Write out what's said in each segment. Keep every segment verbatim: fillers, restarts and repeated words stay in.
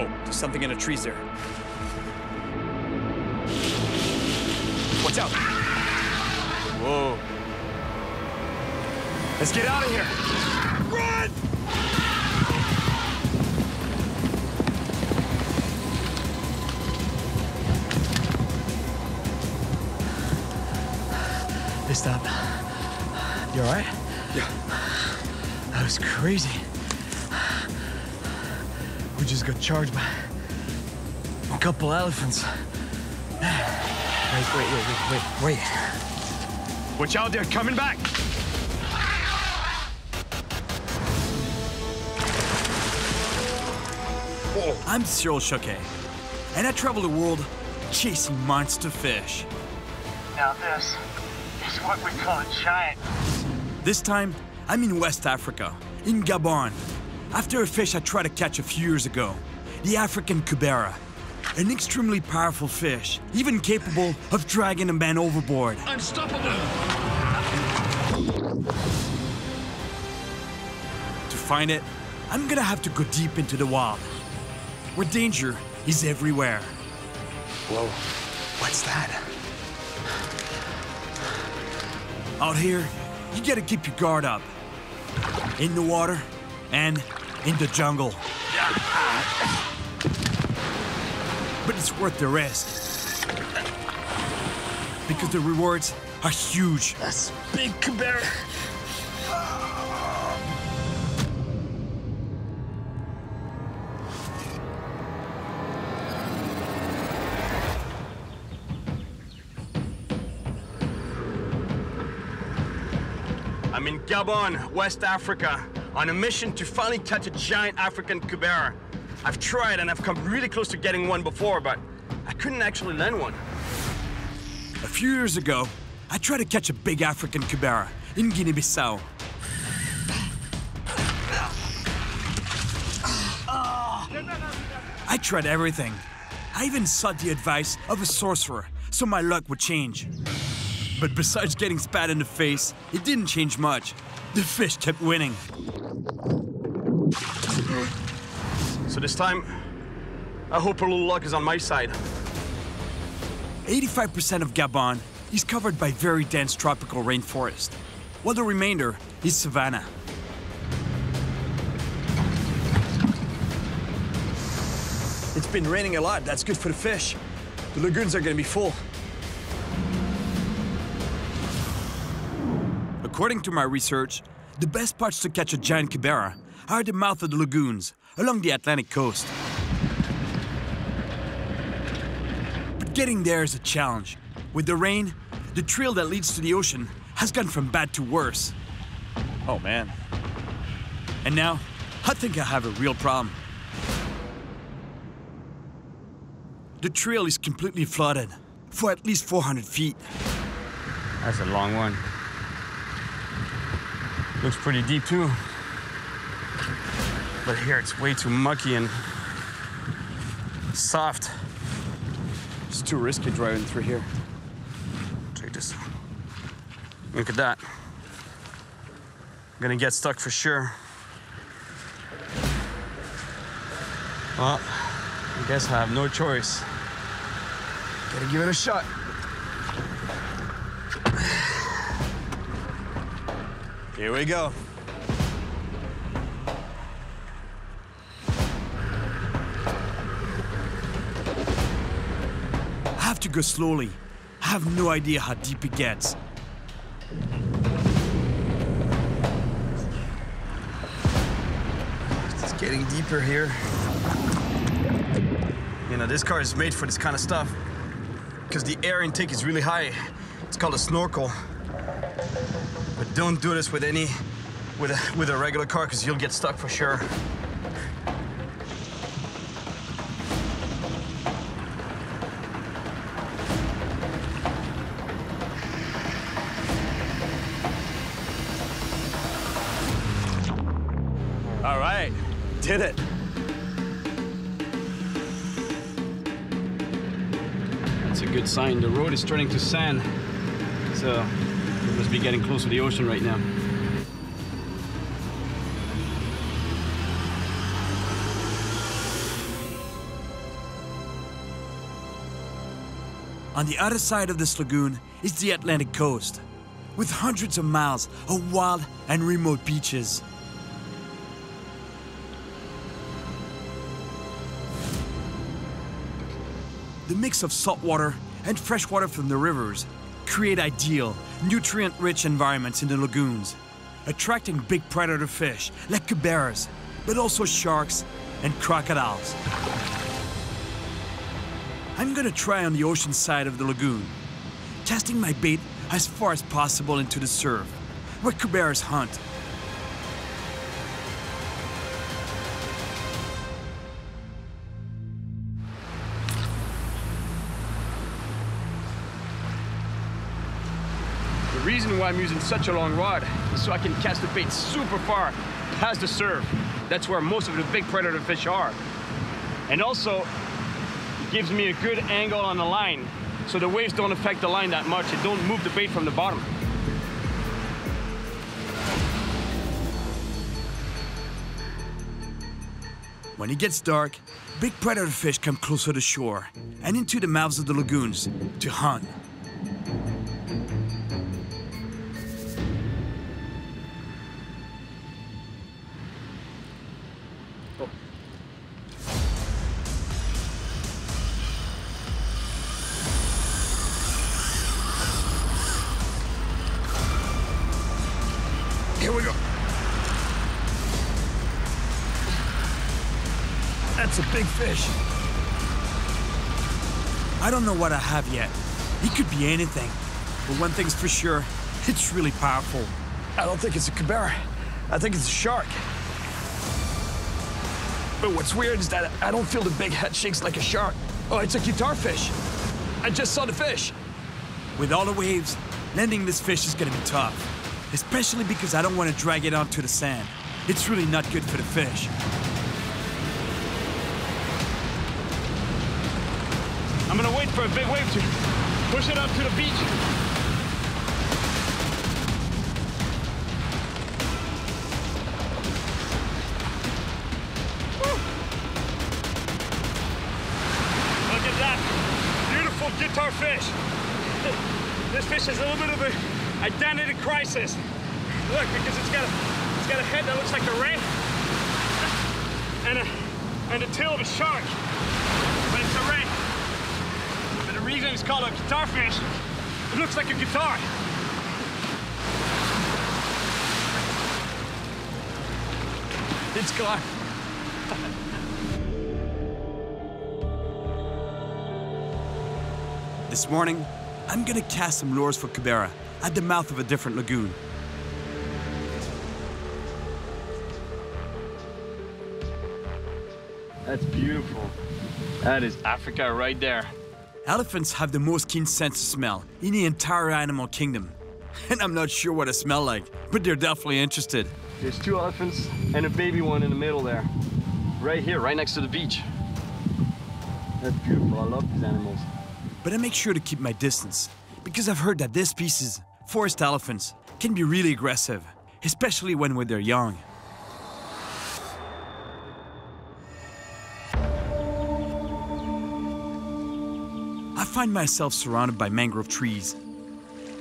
Whoa, there's something in the trees there. Watch out. Whoa. Let's get out of here. Run! They stopped. You all right? Yeah. That was crazy. We just got charged by a couple elephants. Wait, wait, wait, wait, wait, wait. Watch out, they're coming back. Whoa. I'm Cyril Chauquet, and I travel the world chasing monster fish. Now this is what we call a giant. This time, I'm in West Africa, in Gabon. After a fish I tried to catch a few years ago, the African Cubera, an extremely powerful fish, even capable of dragging a man overboard. Unstoppable! To find it, I'm gonna have to go deep into the wild, where danger is everywhere. Whoa, what's that? Out here, you gotta keep your guard up. In the water, and in the jungle. But it's worth the risk, because the rewards are huge. That's big Cubera. I'm in Gabon, West Africa, on a mission to finally catch a giant African Cubera. I've tried and I've come really close to getting one before, but I couldn't actually land one. A few years ago, I tried to catch a big African Cubera in Guinea-Bissau. Oh, I tried everything. I even sought the advice of a sorcerer so my luck would change. But besides getting spat in the face, it didn't change much. The fish kept winning. So this time, I hope a little luck is on my side. eighty-five percent of Gabon is covered by very dense tropical rainforest, while the remainder is savanna. It's been raining a lot. That's good for the fish. The lagoons are going to be full. According to my research, the best spots to catch a giant Cubera are at the mouth of the lagoons, along the Atlantic coast. But getting there is a challenge. With the rain, the trail that leads to the ocean has gone from bad to worse. Oh, man. And now, I think I have a real problem. The trail is completely flooded for at least four hundred feet. That's a long one. Looks pretty deep, too. But here, it's way too mucky and soft. It's too risky driving through here. Check this out. Look at that. I'm gonna get stuck for sure. Well, I guess I have no choice. Gotta give it a shot. Here we go. I have to go slowly. I have no idea how deep it gets. It's getting deeper here. You know, this car is made for this kind of stuff, because the air intake is really high. It's called a snorkel. But don't do this with any, with a, with a regular car, because you'll get stuck for sure. All right, did it. That's a good sign. The road is turning to sand, so. We must be getting close to the ocean right now. On the other side of this lagoon is the Atlantic coast, with hundreds of miles of wild and remote beaches. The mix of salt water and fresh water from the rivers create ideal, nutrient-rich environments in the lagoons, attracting big predator fish like cuberas, but also sharks and crocodiles. I'm gonna try on the ocean side of the lagoon, casting my bait as far as possible into the surf, where cuberas hunt. The reason why I'm using such a long rod is so I can cast the bait super far past the surf. That's where most of the big predator fish are. And also, it gives me a good angle on the line, so the waves don't affect the line that much. It don't move the bait from the bottom. When it gets dark, big predator fish come closer to shore and into the mouths of the lagoons to hunt. Fish. I don't know what I have yet. It could be anything. But one thing's for sure, it's really powerful. I don't think it's a cubera. I think it's a shark. But what's weird is that I don't feel the big head shakes like a shark. Oh, it's a guitar fish. I just saw the fish. With all the waves, landing this fish is gonna be tough. Especially because I don't want to drag it onto the sand. It's really not good for the fish. I'm gonna wait for a big wave to push it up to the beach. Woo. Look at that beautiful guitar fish. This fish has a little bit of an identity crisis. Look, because it's got a, it's got a head that looks like a ray, and a and a tail of a shark, but it's a ray. The reason it's called a guitar fish, it looks like a guitar. It's gone. This morning, I'm gonna cast some lures for cubera at the mouth of a different lagoon. That's beautiful. That is Africa right there. Elephants have the most keen sense of smell in the entire animal kingdom. And I'm not sure what they smell like, but they're definitely interested. There's two elephants and a baby one in the middle there. Right here, right next to the beach. That's beautiful, I love these animals. But I make sure to keep my distance, because I've heard that this species, forest elephants, can be really aggressive, especially when they're young. I find myself surrounded by mangrove trees.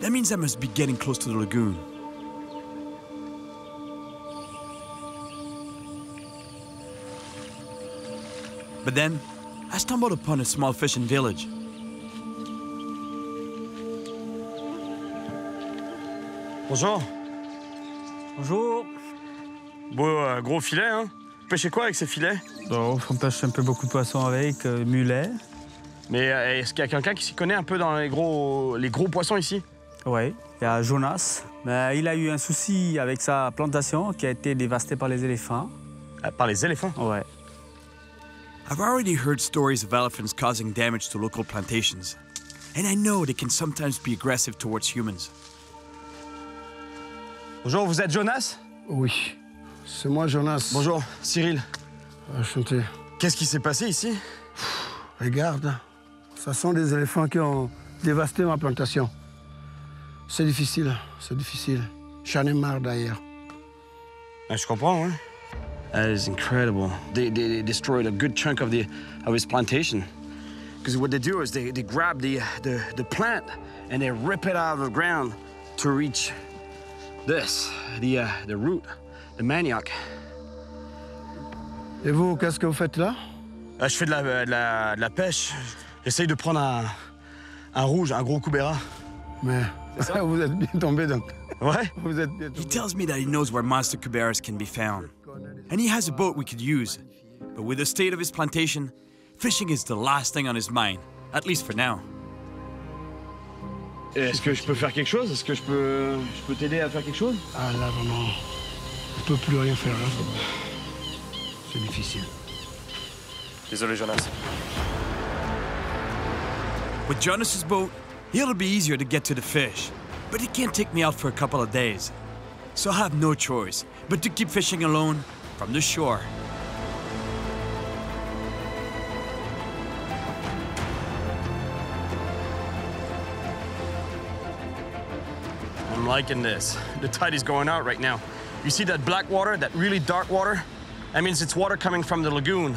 That means I must be getting close to the lagoon. But then, I stumbled upon a small fishing village. Bonjour. Bonjour. Bon, euh, gros filet, hein? Vous pêchez quoi avec ces filets? Oh, on pêche un peu beaucoup de poissons avec, euh, mulets. Mais est-ce qu'il y a quelqu'un qui s'y connaît un peu dans les gros, les gros poissons ici? Oui, il y a Jonas. Mais il a eu un souci avec sa plantation qui a été dévastée par les éléphants. Uh, par les éléphants? Oui. I've already heard stories of elephants causing damage to local plantations. And I know they can sometimes be aggressive towards humans. Bonjour, vous êtes Jonas? Oui, c'est moi Jonas. Bonjour, Cyril. Enchanté. Qu'est-ce qui s'est passé ici? Regarde. Ce sont des éléphants qui ont dévasté ma plantation. C'est difficile, c'est difficile. J'en ai marre d'ailleurs. Je comprends, hein? That is incredible. They, they, they destroyed a good chunk of the of his plantation. Because what they do is they, they grab the, the, the plant and they rip it out of the ground to reach this, the, uh, the root, the manioc. Et vous, qu'est-ce que vous faites là? Je fais de la, de la, de la pêche. J'essaye de prendre un, un rouge, un gros Cubera. Mais vous êtes bien tombé donc. Ouais. Vous êtes bien tombé. He tells me that he knows where monster Cuberas can be found. And he has a boat we could use. But with the state of his plantation, fishing is the last thing on his mind, at least for now. Est-ce que je peux faire quelque chose? Est-ce que je peux, je peux t'aider à faire quelque chose? Ah là vraiment, je peux plus rien faire là. C'est difficile. Désolé Jonas. With Jonas's boat, it'll be easier to get to the fish, but it can't take me out for a couple of days. So I have no choice but to keep fishing alone from the shore. I'm liking this. The tide is going out right now. You see that black water, that really dark water? That means it's water coming from the lagoon.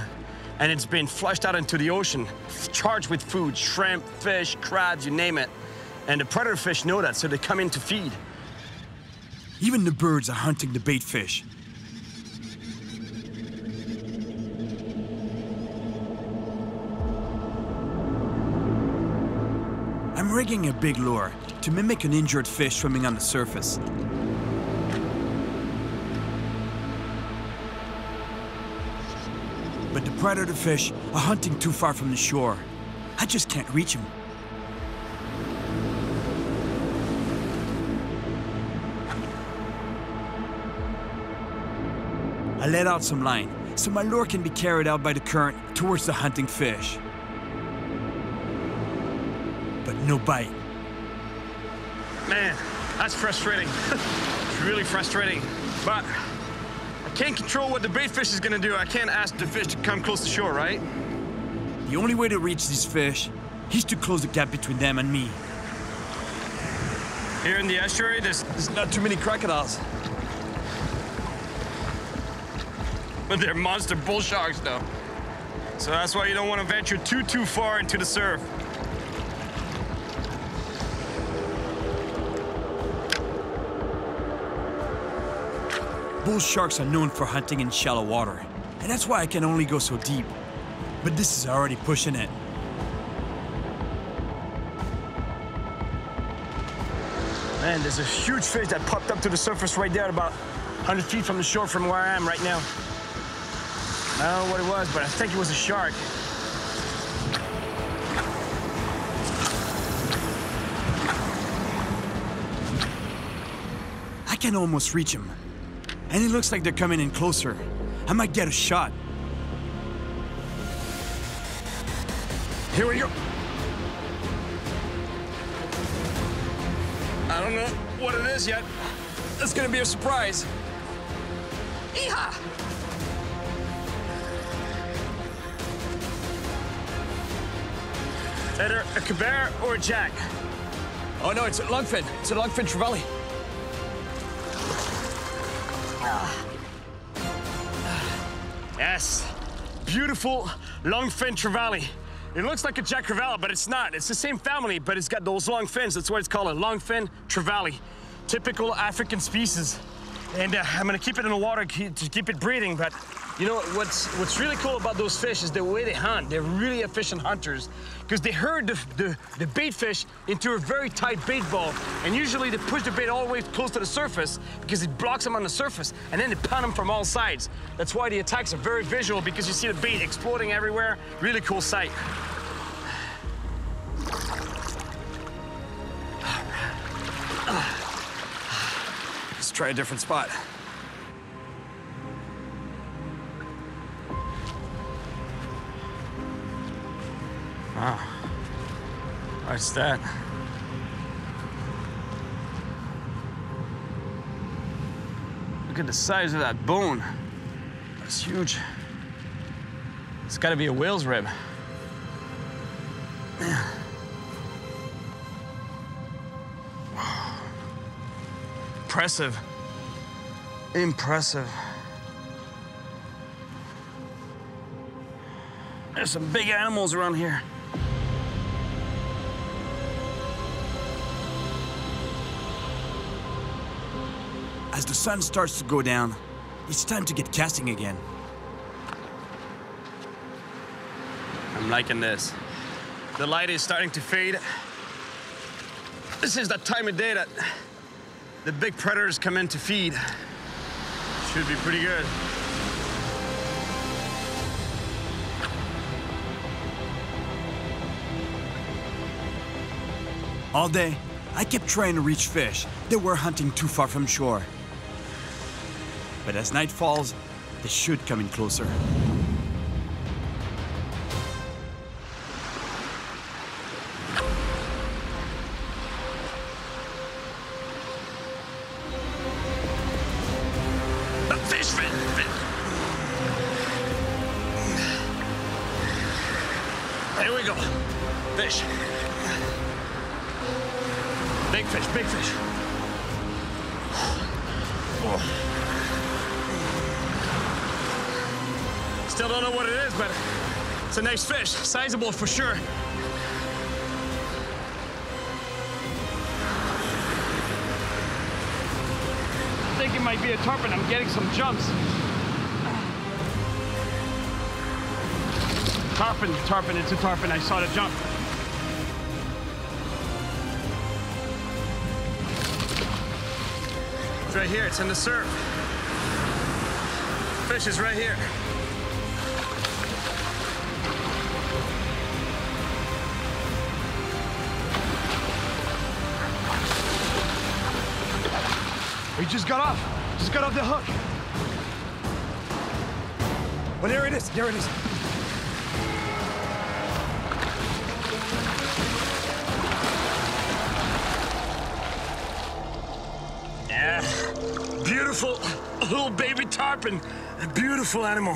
And it's been flushed out into the ocean, charged with food, shrimp, fish, crabs, you name it. And the predator fish know that, so they come in to feed. Even the birds are hunting the bait fish. I'm rigging a big lure to mimic an injured fish swimming on the surface. But the predator fish are hunting too far from the shore. I just can't reach them. I let out some line, so my lure can be carried out by the current towards the hunting fish. But no bite. Man, that's frustrating. It's really frustrating. But I can't control what the bait fish is gonna do. I can't ask the fish to come close to shore, right? The only way to reach these fish is to close the gap between them and me. Here in the estuary, there's, there's not too many crocodiles. But they're monster bull sharks, though. So that's why you don't want to venture too, too far into the surf. Bull sharks are known for hunting in shallow water, and that's why I can only go so deep. But this is already pushing it. Man, there's a huge fish that popped up to the surface right there, about one hundred feet from the shore from where I am right now. I don't know what it was, but I think it was a shark. I can almost reach him. And it looks like they're coming in closer. I might get a shot. Here we go. I don't know what it is yet. That's gonna be a surprise. Yeehaw! Either a Cubera or a jack. Oh no, it's a longfin. It's a Longfin Trevally. Yes, beautiful Longfin Trevally. It looks like a jack crevalle, but it's not. It's the same family, but it's got those long fins. That's why it's called a Longfin Trevally. Typical African species. And uh, I'm gonna keep it in the water to keep it breathing, but you know, what's, what's really cool about those fish is the way they hunt. They're really efficient hunters because they herd the, the, the bait fish into a very tight bait ball. And usually they push the bait all the way close to the surface because it blocks them on the surface and then they pound them from all sides. That's why the attacks are very visual because you see the bait exploding everywhere. Really cool sight. Let's try a different spot. Wow, what's that? Look at the size of that bone. That's huge. It's gotta be a whale's rib. Man. Impressive. Impressive. There's some big animals around here. As the sun starts to go down, it's time to get casting again. I'm liking this. The light is starting to fade. This is that time of day that the big predators come in to feed. Should be pretty good. All day, I kept trying to reach fish that were hunting too far from shore. But as night falls, they should come in closer. Sizable for sure. I think it might be a tarpon. I'm getting some jumps. Tarpon, tarpon, it's a tarpon. I saw the jump. It's right here, it's in the surf. Fish is right here. We just got off. Just got off the hook. Well, there it is. There it is. Yeah. Beautiful little baby tarpon. A beautiful animal.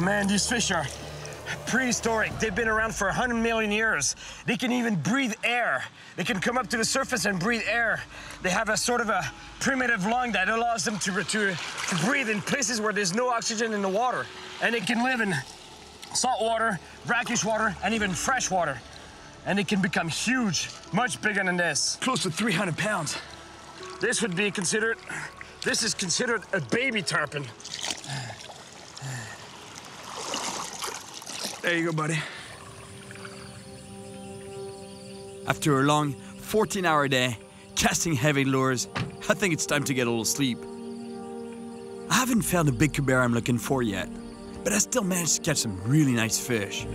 Man, these fish are prehistoric. They've been around for one hundred million years. They can even breathe air. They can come up to the surface and breathe air. They have a sort of a primitive lung that allows them to, to, to breathe in places where there's no oxygen in the water. And they can live in salt water, brackish water, and even fresh water. And they can become huge, much bigger than this. Close to three hundred pounds. This would be considered, this is considered a baby tarpon. There you go, buddy. After a long fourteen hour day, casting heavy lures, I think it's time to get a little sleep. I haven't found the big cubera I'm looking for yet, but I still managed to catch some really nice fish.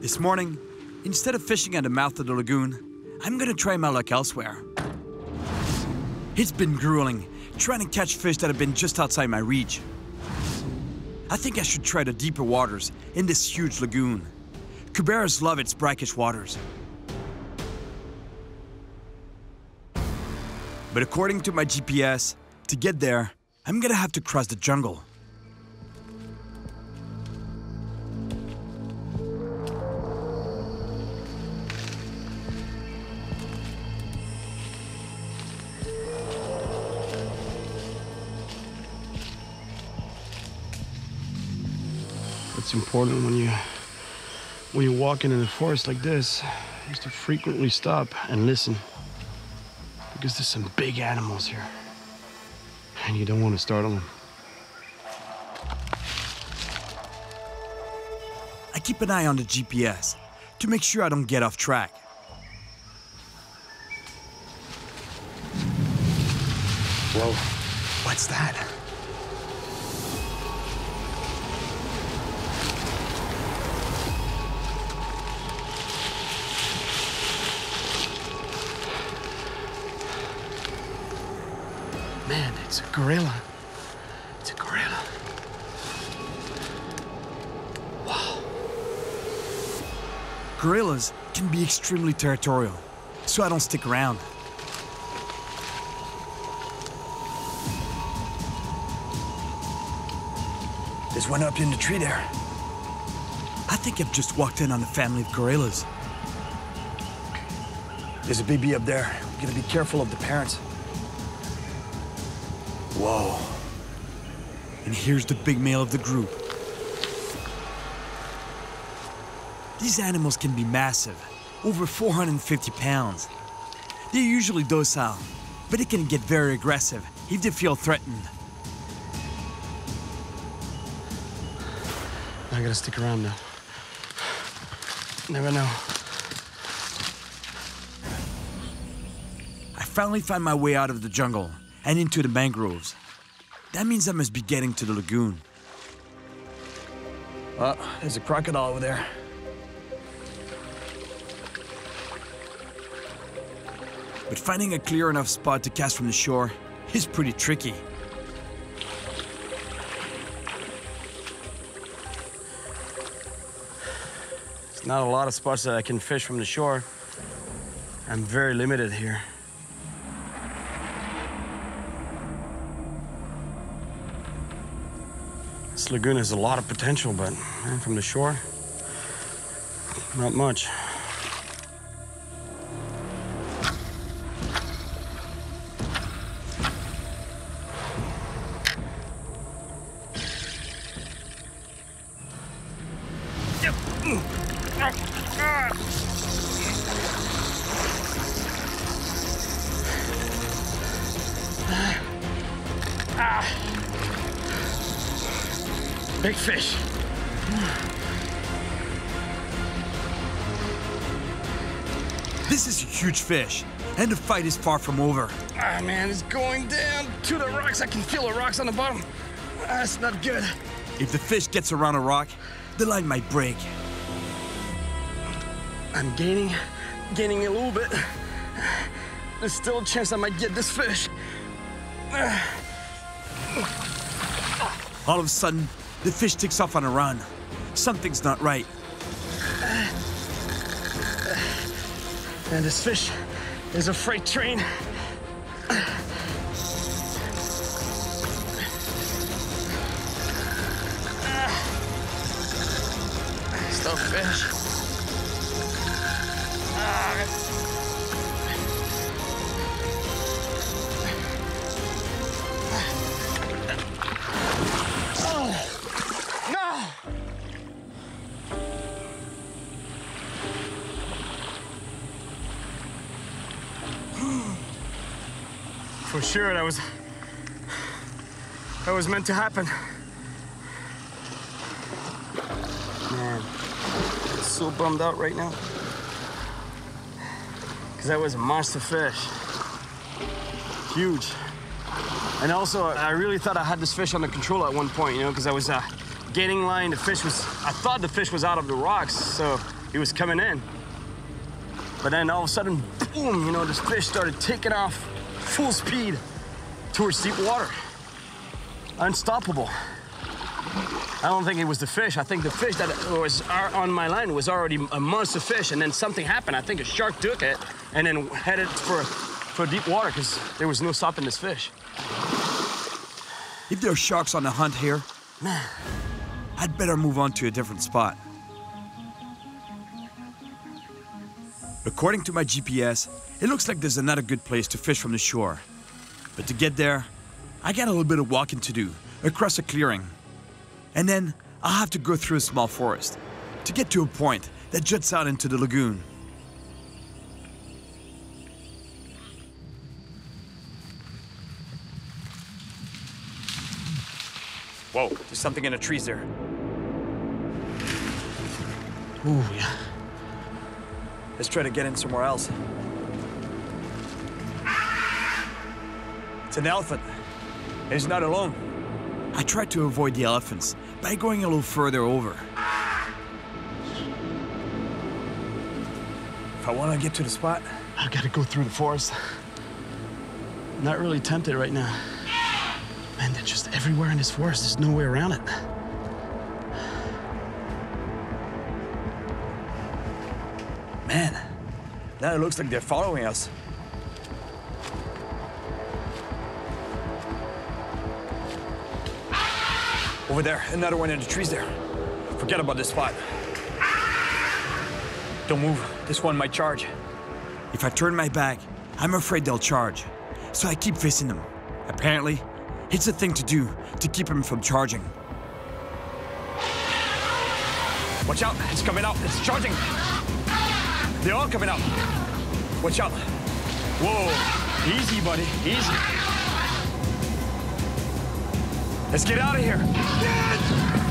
This morning, instead of fishing at the mouth of the lagoon, I'm gonna try my luck elsewhere. It's been grueling, trying to catch fish that have been just outside my reach. I think I should try the deeper waters in this huge lagoon. Cuberas love its brackish waters. But according to my G P S, to get there, I'm gonna have to cross the jungle. It's important when you when you're walking in the forest like this, is to frequently stop and listen, because there's some big animals here, and you don't want to startle them. I keep an eye on the G P S to make sure I don't get off track. Whoa! What's that? It's a gorilla. It's a gorilla. Wow. Gorillas can be extremely territorial, so I don't stick around. There's one up in the tree there. I think I've just walked in on a family of gorillas. There's a baby up there. We gotta be careful of the parents. Whoa. And here's the big male of the group. These animals can be massive, over four hundred fifty pounds. They're usually docile, but it can get very aggressive if they feel threatened. I gotta stick around now. Never know. I finally find my way out of the jungle and into the mangroves. That means I must be getting to the lagoon. Uh, there's a crocodile over there. But finding a clear enough spot to cast from the shore is pretty tricky. Not a lot of spots that I can fish from the shore. I'm very limited here. This lagoon has a lot of potential, but man, from the shore, not much. Big fish. This is a huge fish, and the fight is far from over. Ah, man, it's going down to the rocks. I can feel the rocks on the bottom. That's not good. If the fish gets around a rock, the line might break. I'm gaining, gaining a little bit. There's still a chance I might get this fish. All of a sudden, the fish takes off on a run. Something's not right. And this fish is a freight train. Still fish. For sure, that was, that was meant to happen. Man, I'm so bummed out right now. Because that was a monster fish. Huge. And also, I really thought I had this fish under control at one point, you know, because I was uh, gaining line. The fish was, I thought the fish was out of the rocks, so he was coming in. But then all of a sudden, boom, you know, this fish started taking off full speed towards deep water. Unstoppable. I don't think it was the fish. I think the fish that was on my line was already a monster fish, and then something happened. I think a shark took it and then headed for, for deep water because there was no stopping this fish. If there are sharks on the hunt here, man, I'd better move on to a different spot. According to my G P S, it looks like there's another good place to fish from the shore. But to get there, I got a little bit of walking to do across a clearing. And then I'll have to go through a small forest to get to a point that juts out into the lagoon. Whoa, there's something in the trees there. Ooh, yeah. Let's try to get in somewhere else. It's an elephant. He's not alone. I tried to avoid the elephants by going a little further over. If I want to get to the spot, I've got to go through the forest. I'm not really tempted right now. Man, they're just everywhere in this forest. There's no way around it. Man, now it looks like they're following us. Over there, another one in the trees there. Forget about this spot. Don't move, this one might charge. If I turn my back, I'm afraid they'll charge. So I keep facing them. Apparently, it's a thing to do to keep him from charging. Watch out, it's coming up, it's charging. They are coming up. Watch out. Whoa, easy, buddy, easy. Let's get out of here. Yes!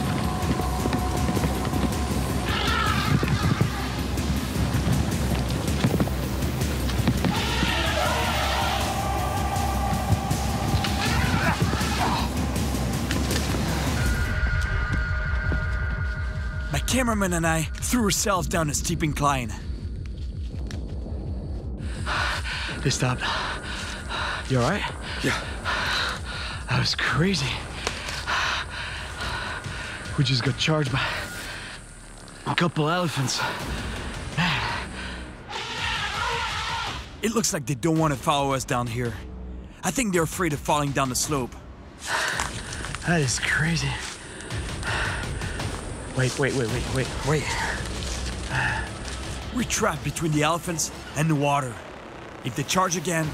Cameraman and I threw ourselves down a steep incline. They stopped. You all right? Yeah. That was crazy. We just got charged by a couple elephants. Man. It looks like they don't want to follow us down here. I think they're afraid of falling down the slope. That is crazy. Wait, wait, wait, wait, wait, wait. We're trapped between the elephants and the water. If they charge again,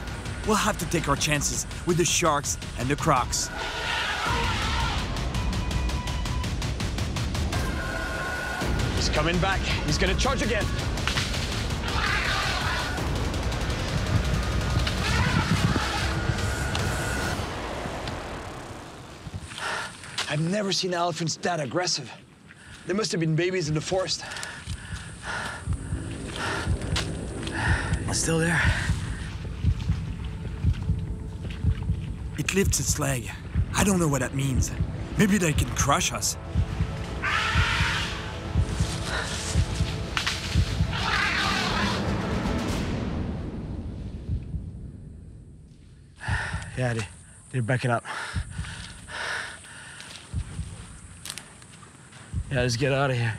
we'll have to take our chances with the sharks and the crocs. He's coming back. He's gonna charge again. I've never seen elephants that aggressive. There must have been babies in the forest. It's still there. It lifts its leg. I don't know what that means. Maybe they can crush us. Yeah, they, they're backing up. Yeah, let's get out of here.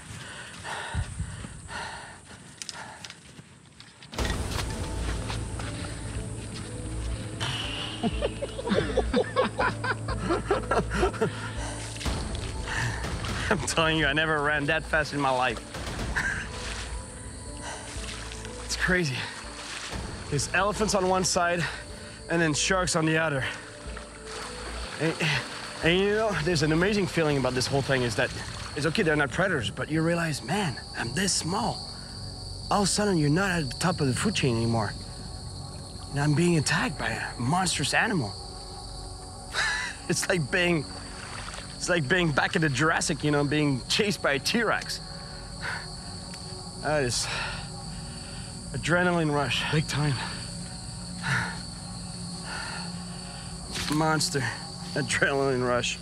I'm telling you, I never ran that fast in my life. It's crazy. There's elephants on one side and then sharks on the other. And, and you know, there's an amazing feeling about this whole thing is that it's okay, they're not predators, but you realize, man, I'm this small. All of a sudden, you're not at the top of the food chain anymore. And I'm being attacked by a monstrous animal. It's like being, it's like being back in the Jurassic, you know, being chased by a T-Rex. That is adrenaline rush. Big time. Monster adrenaline rush.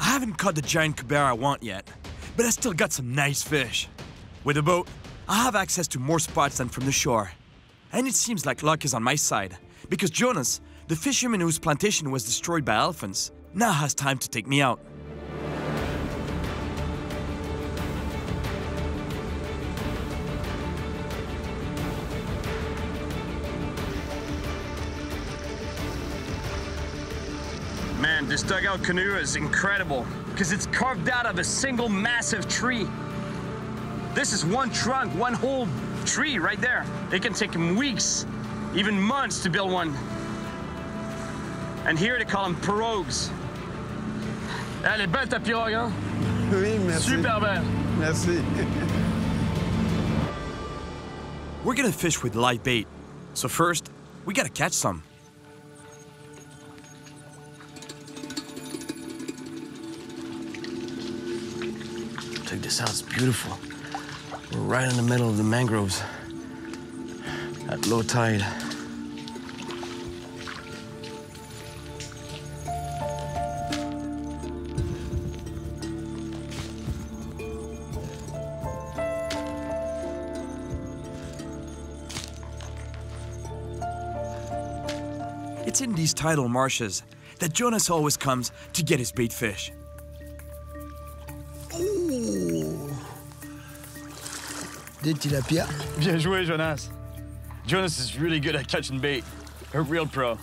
I haven't caught the giant cubera I want yet, but I still got some nice fish. With a boat, I have access to more spots than from the shore. And it seems like luck is on my side, because Jonas, the fisherman whose plantation was destroyed by elephants, now has time to take me out. Man, this dugout canoe is incredible because it's carved out of a single massive tree. This is one trunk, one whole tree right there. It can take them weeks, even months to build one. And here they call them pirogues. Elle est belle ta pirogue, hein? Oui, merci. Super belle. Merci. We're gonna fish with light bait. So first, we gotta catch some. Check this out, it's beautiful. We're right in the middle of the mangroves at low tide. It's in these tidal marshes that Jonas always comes to get his bait fish. Des tilapia. Bien joué, Jonas. Jonas is really good at catching bait. A real pro.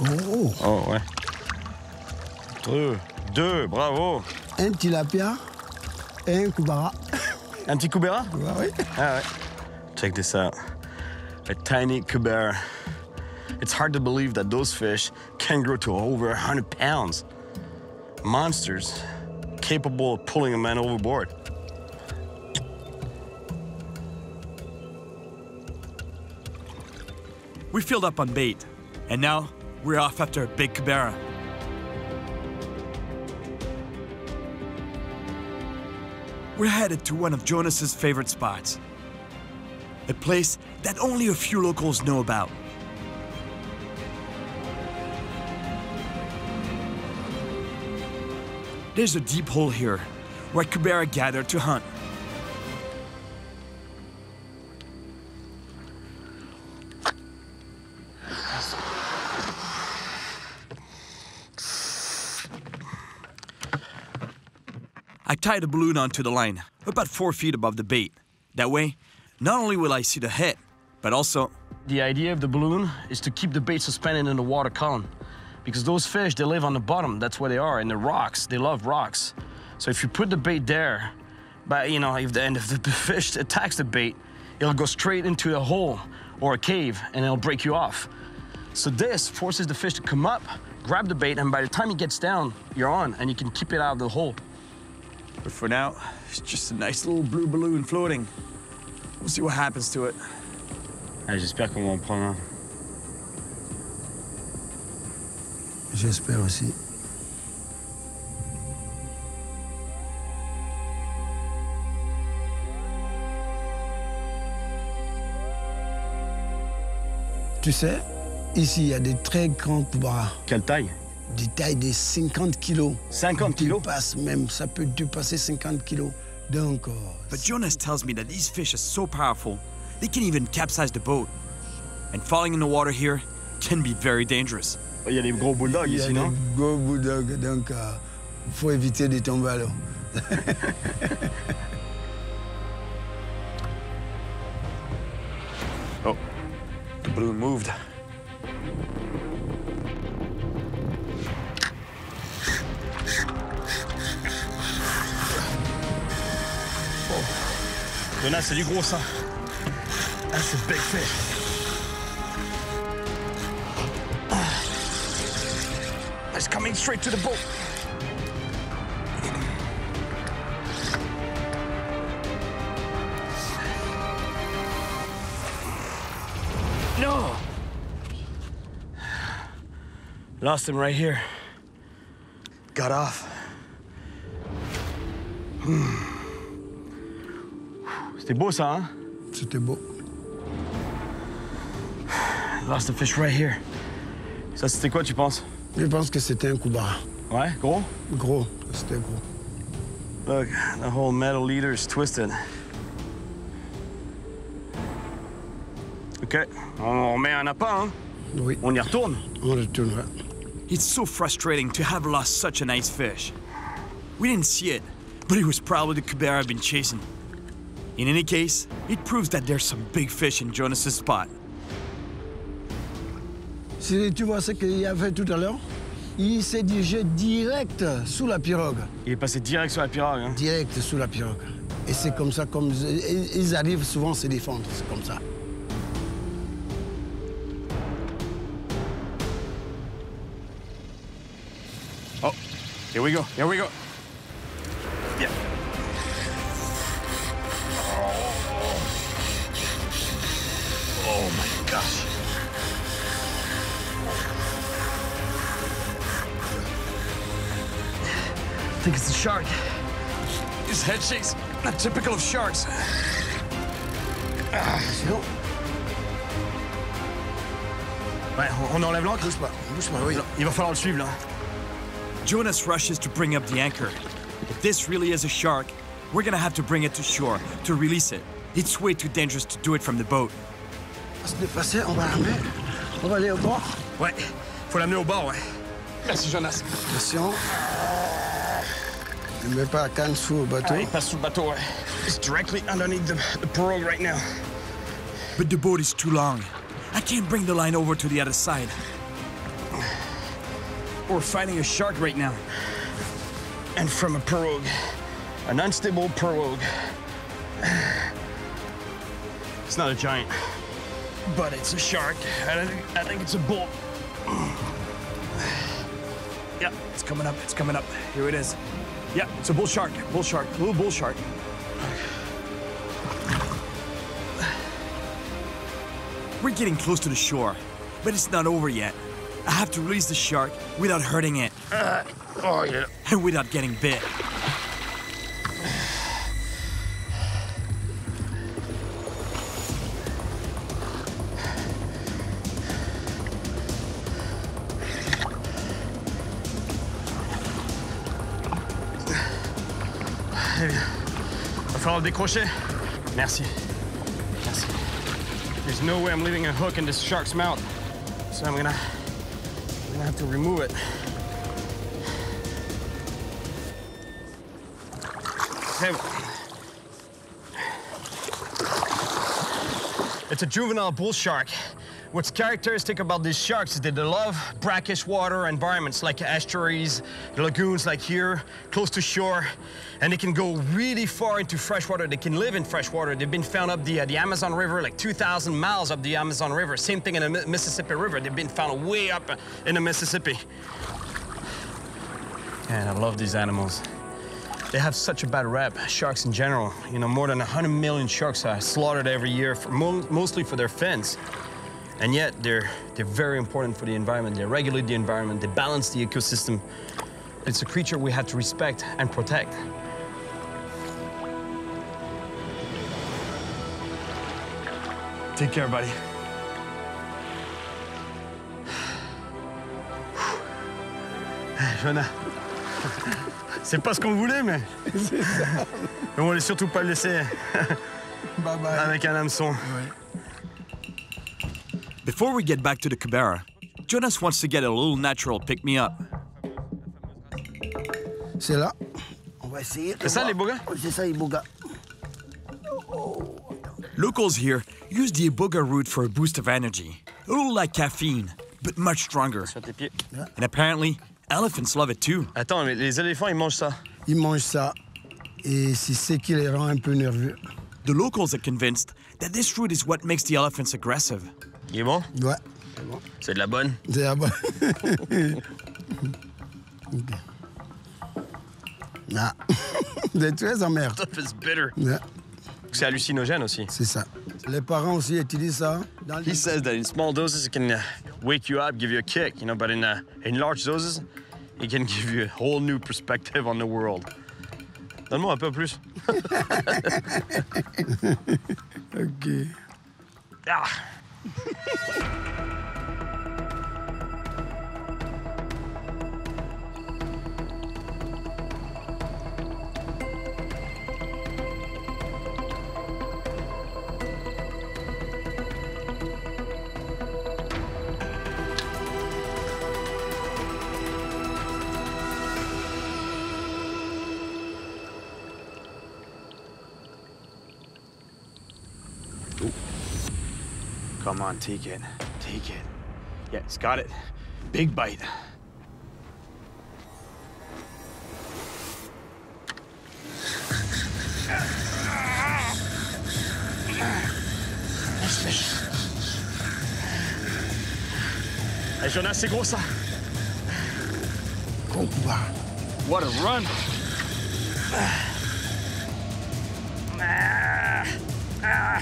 Oh. Oh, ouais. Deux. Deux, bravo. Un tilapia et un cubera. Un petit cubera? Bah oui. Ah, ouais. Check this out. a tiny cubera. It's hard to believe that those fish can grow to over one hundred pounds. Monsters capable of pulling a man overboard. We filled up on bait, and now we're off after a big cubera. We're headed to one of Jonas's favorite spots, a place that only a few locals know about. There's a deep hole here where cubera gather to hunt. I tied a balloon onto the line, about four feet above the bait. That way, not only will I see the head, but also... The idea of the balloon is to keep the bait suspended in the water column, because those fish, they live on the bottom. That's where they are, in the rocks. They love rocks. So if you put the bait there, but you know, if the end of the fish attacks the bait, it'll go straight into a hole or a cave, and it'll break you off. So this forces the fish to come up, grab the bait, and by the time it gets down, you're on, and you can keep it out of the hole. But for now, it's just a nice little blue balloon floating. We'll see what happens to it. Ah, j'espère qu'on va en prendre un. J'espère aussi. Tu sais, ici, il y a des très grands cubera. Quelle taille? Des tailles de cinquante kilos. cinquante kilos? Passe même, ça peut dépasser cinquante kilos. Donc, oh, but Jonas tells me that these fish are so powerful, they can even capsize the boat. And falling in the water here can be very dangerous. Il y a des gros bulldogs ici, il y a non? Des gros bulldogs, donc il uh, faut éviter de tomber à l'eau. Oh, the balloon moved. Jonas, c'est du gros sang. That's a big fish. It's coming straight to the boat. No! Lost him right here. Got off. Hmm. C'était beau ça, hein? C'était beau. Lost the fish right here. Ça, c'était quoi, tu penses? Je pense que c'était un cubera. Ouais, gros? Gros, c'était gros. Look, the whole metal leader is twisted. OK, on remet un appât, hein? Oui. On y retourne? On retournera. It's so frustrating to have lost such a nice fish. We didn't see it, but it was probably the cubera I've been chasing. In any case, it proves that there's some big fish in Jonas's spot. Si tu vois ce qu'il a fait tout à l'heure, il s'est dirigé direct sous la pirogue. Il est passé direct sur la pirogue, hein? Direct sous la pirogue. Et c'est comme ça, comme ils arrivent souvent à se défendre, c'est comme ça. Oh, here we go, here we go. Yeah. Gosh. I think it's a shark. His head shake's not typical of sharks. Ah, sinon... Ouais, on enlève l'ancre. Bouge pas, bouge pas, oui. Il va falloir le suivre, là. Jonas rushes to bring up the anchor. If this really is a shark, we're gonna have to bring it to shore to release it. It's way too dangerous to do it from the boat. On va se dépasser, on va l'amener. On va aller au bord. Ouais, faut l'amener au bord, ouais. Merci, Jonas. Attention. Ne mets pas la canne sous le bateau. Ah, il passe sous le bateau, ouais. It's directly underneath the, the pirogue right now. But the boat is too long. I can't bring the line over to the other side. We're fighting a shark right now. And from a pirogue. An unstable pirogue. It's not a giant. But it's a shark, and I think, I think it's a bull. Yeah, it's coming up, it's coming up. Here it is. Yeah, it's a bull shark, bull shark, little bull shark. We're getting close to the shore, but it's not over yet. I have to release the shark without hurting it. Uh, oh, yeah. And without getting bit. Il va falloir le décrocher. Merci. Merci. There's no way I'm leaving a hook in this shark's mouth. So I'm gonna, I'm gonna have to remove it. Hey. It's a juvenile bull shark. What's characteristic about these sharks is that they love brackish water environments like estuaries, lagoons like here, close to shore, and they can go really far into freshwater. They can live in freshwater. They've been found up the, uh, the Amazon River, like two thousand miles up the Amazon River. Same thing in the Mississippi River. They've been found way up in the Mississippi. And I love these animals. They have such a bad rep, sharks in general. You know, more than one hundred million sharks are slaughtered every year, for mo mostly for their fins. And yet, they're, they're very important for the environment. They regulate the environment. They balance the ecosystem. It's a creature we have to respect and protect. Take care, buddy. Jonas, c'est pas ce qu'on voulait, mais... C'est ça. On voulait surtout pas le laisser bye bye. Avec un hameçon. Oui. Before we get back to the Cubera, Jonas wants to get a little natural pick-me-up. C'est là. On va essayer. C'est ça, l'iboga? C'est ça, l'iboga. Locals here use the iboga root for a boost of energy. A little like caffeine, but much stronger. And apparently, elephants love it too. Attends, mais les éléphants, ils mangent ça? Ils mangent ça. Et c'est ce qui les rend un peu nerveux. The locals are convinced that this root is what makes the elephants aggressive. Il est bon? Ouais. C'est bon. C'est de la bonne? C'est de la bonne. Okay. Nah. Des très amères. Yeah. C'est hallucinogène aussi. C'est ça. Les parents aussi utilisent ça. Dans He les... says that in small doses it can uh, wake you up, give you a kick, you know, but in, uh, in large doses it can give you a whole new perspective on the world. Donne-moi un peu plus. OK. Ah. Come on, take it, take it. Yeah, it's got it. Big bite. Nice fish. Hey, Jonas, c'est gros ça. What a run. Ah. Ah.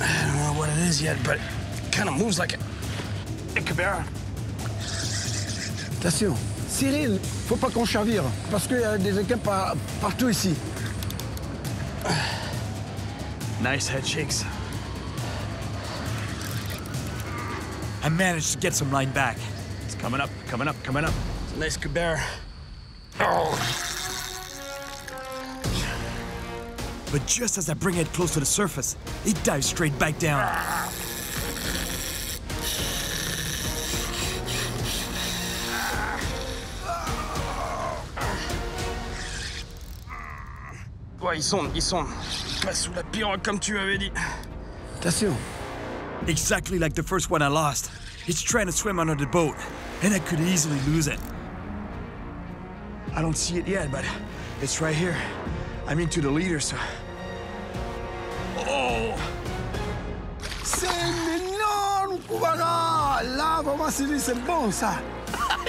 I don't know what it is yet, but it kind of moves like a, a Cubera. Attention, Cyril, faut pas qu'on chavire parce qu'il y a des équipes par, partout ici. Nice head shakes. I managed to get some line back. It's coming up, coming up, coming up. It's a nice Cubera. Oh. But just as I bring it close to the surface, it dives straight back down. Ouais, ils sont, ils sont pas sous la pirogue comme tu avais dit. Attention. Exactly like the first one I lost. It's trying to swim under the boat, and I could easily lose it. I don't see it yet, but it's right here. I'm into the leader, so... Oh! voilà! Là, vraiment, c'est bon, ça!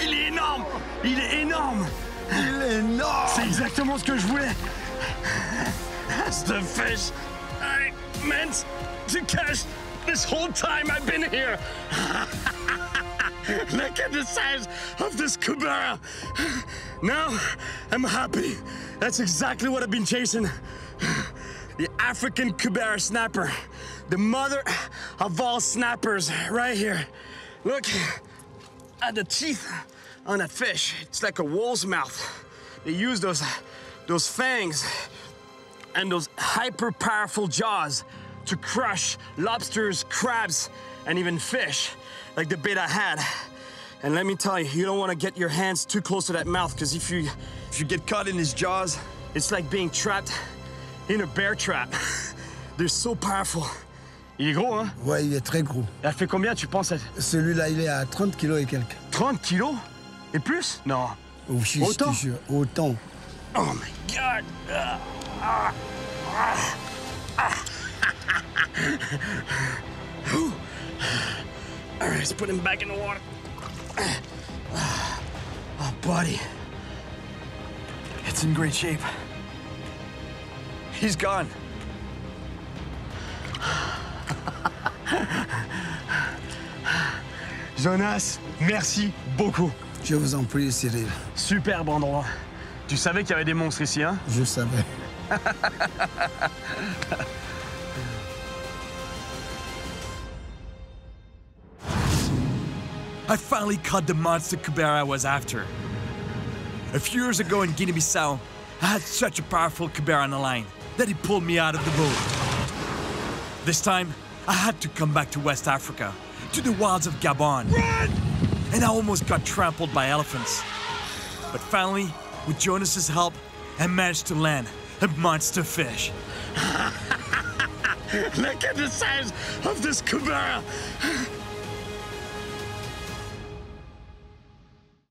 Il est énorme! Il est énorme! Il est énorme! C'est exactement ce que je voulais! The fish I meant to catch this whole time I've been here! Look at the size of this Cubera! Now, I'm happy. That's exactly what I've been chasing. The African Cubera Snapper. The mother of all snappers right here. Look at the teeth on that fish. It's like a wolf's mouth. They use those, those fangs and those hyper-powerful jaws to crush lobsters, crabs, and even fish, like the bait I had. And let me tell you, you don't want to get your hands too close to that mouth, because if you, if you get caught in his jaws, it's like being trapped in a bear trap. They're so powerful. Il est gros, hein? Ouais, il est très gros. Elle fait combien, tu penses? Celui-là, il est à trente kilos et quelques. trente kilos? Et plus? Non. Oh, si, autant? Je te jure, autant. Oh my God! Ah, ah, ah, ah. All right, let's put him back in the water. Oh, buddy. It's in great shape. He's gone. Jonas, merci beaucoup. Je vous en prie, Cyril. Superbe endroit. Tu savais qu'il y avait des monstres ici, hein? Je savais. I finally caught the monster Cubera I was after. A few years ago in Guinea-Bissau, I had such a powerful Cubera on the line that he pulled me out of the boat. This time, I had to come back to West Africa, to the wilds of Gabon. Run! And I almost got trampled by elephants. But finally, with Jonas's help, I managed to land a monster fish. Look at the size of this Cubera.